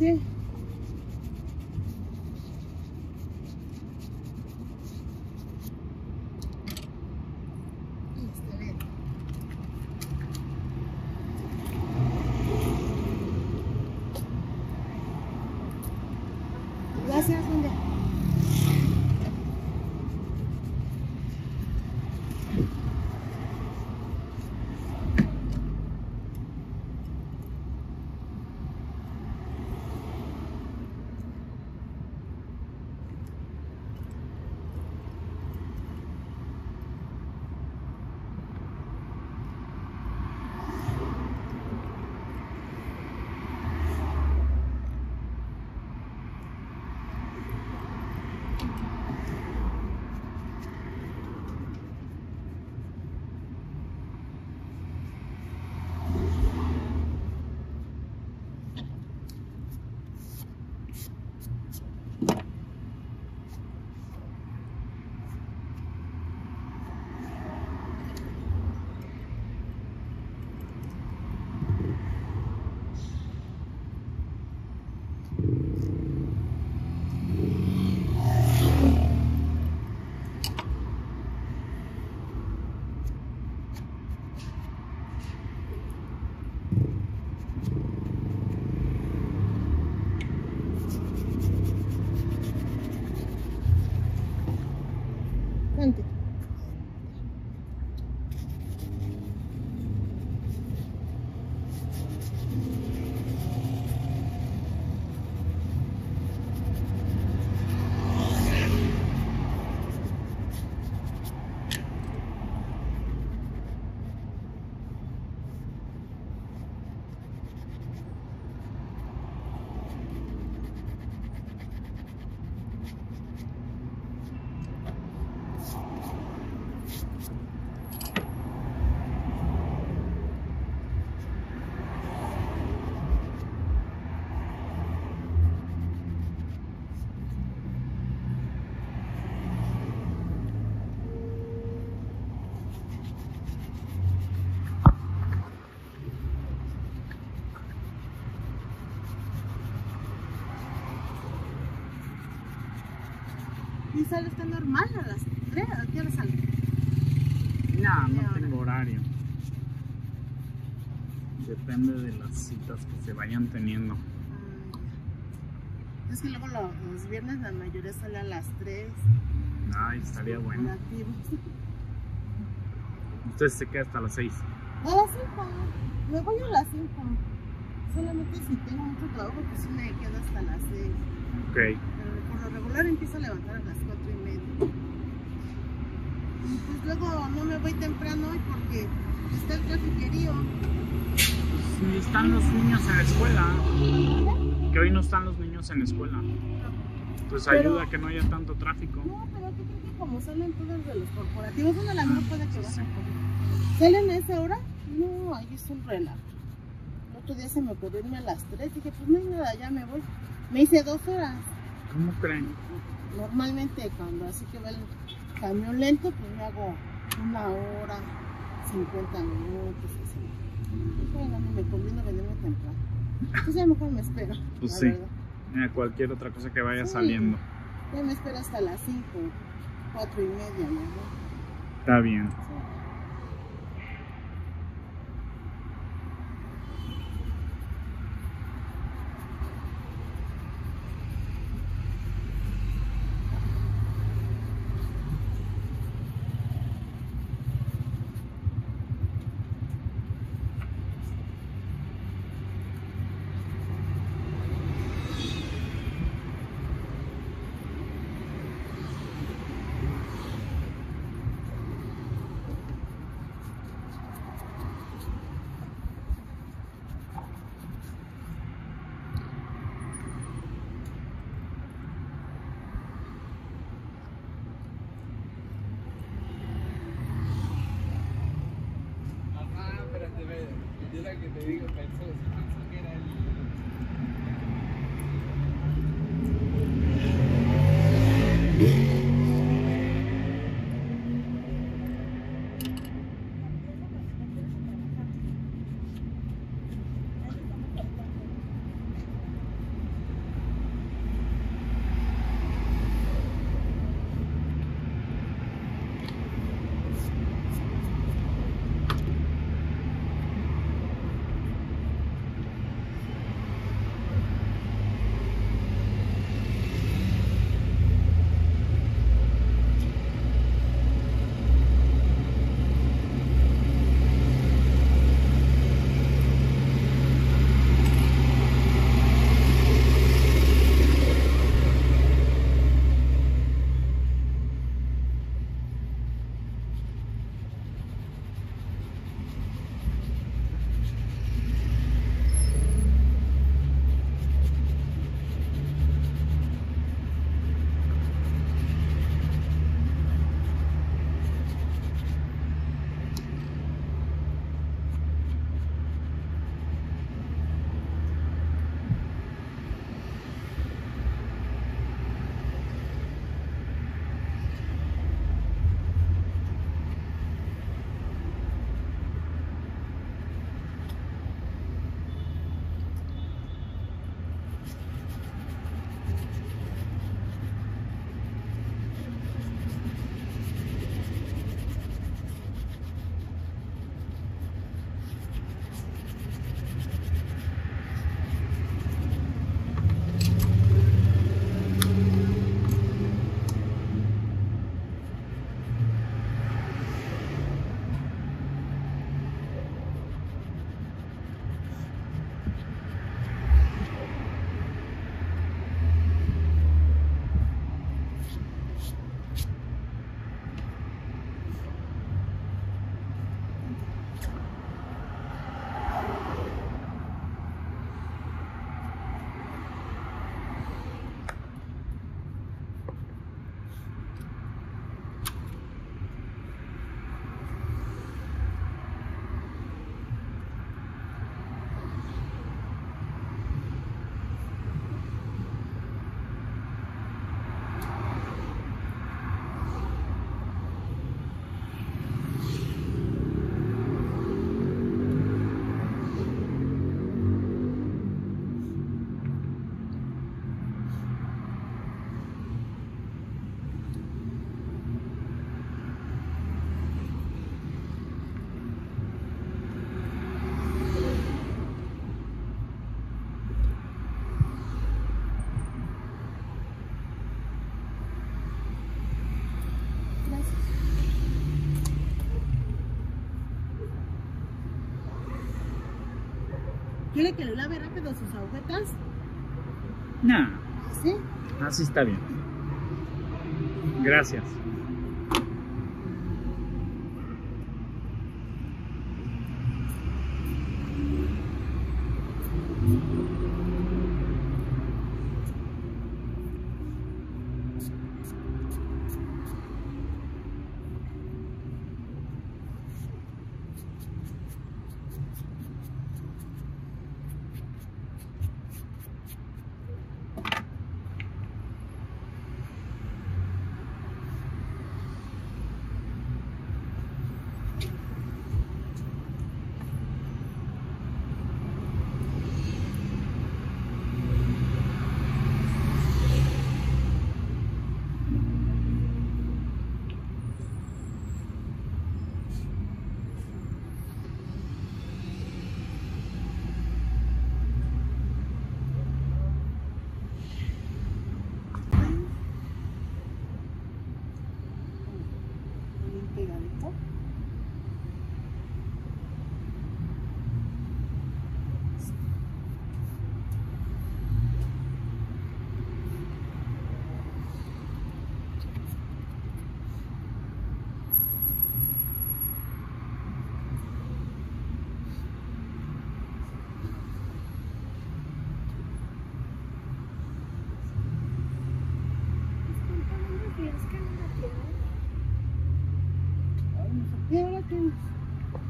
dice. Gracias, Linda. ¿Y sale usted normal a las 3? ¿A qué hora sale? No tengo horario. Depende de las citas que se vayan teniendo. Es que luego los viernes la mayoría sale a las 3. Ay, estaría bueno. Usted se queda hasta las 6. A las 5. Me voy a las 5. Solamente si tengo mucho trabajo, pues me quedo hasta las 6. Ok. Por lo regular empiezo a levantar a las 4:30. Y pues luego no me voy temprano hoy porque está el trafiquerío. Pues ni están los niños en la escuela. ¿Qué? Que hoy no están los niños en la escuela. No. Pues pero, ayuda a que no haya tanto tráfico. No, pero yo creo que como salen todas de los corporativos, uno a la mejor puede que bajen. ¿Salen a esa hora? No, ahí es un relajo. El otro día se me ocurrió irme a las 3. Dije, pues no hay nada, ya me voy. Me hice 2 horas. ¿Cómo creen? Normalmente cuando así que va el camión lento, pues me hago 1 hora, 50 minutos, así. Bueno, me conviene venirme temprano. Entonces ya mejor me espero. Pues sí, cualquier otra cosa que vaya saliendo. Ya me espero hasta las 5, 4:30, ¿no? Está bien. Sí. Que te digo, pensó que era el... guys. ¿Quiere que le lave rápido sus agujetas? No. ¿Sí? Así está bien. Gracias.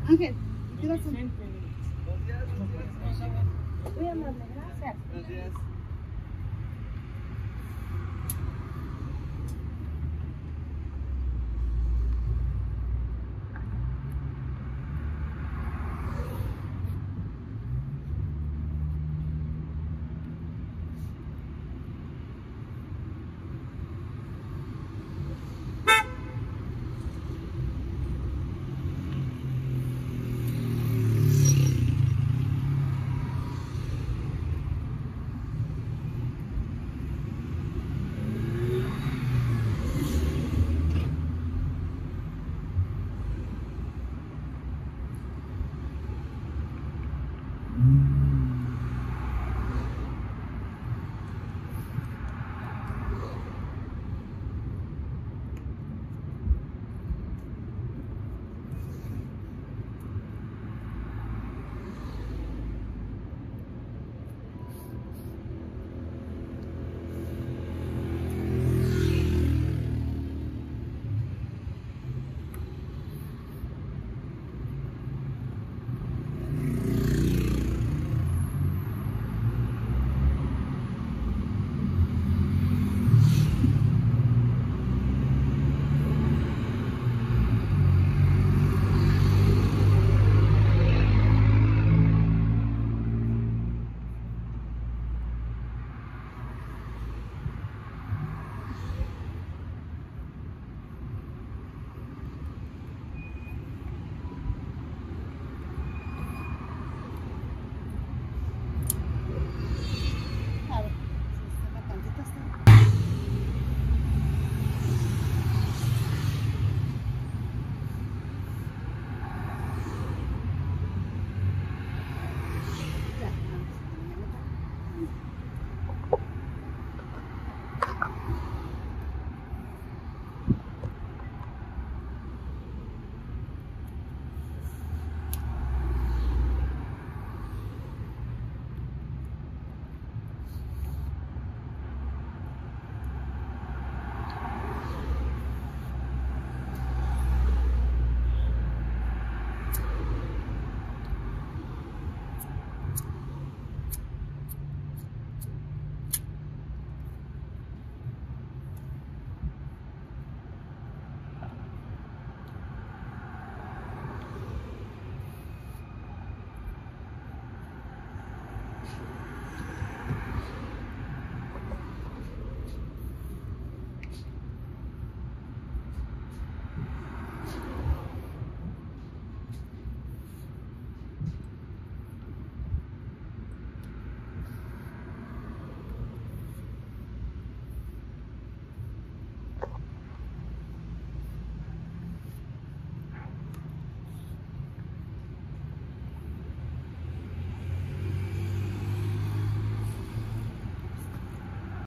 Ángel, ¿qué vas a hacer? Buenos días. Muy amable, gracias. Buenos días.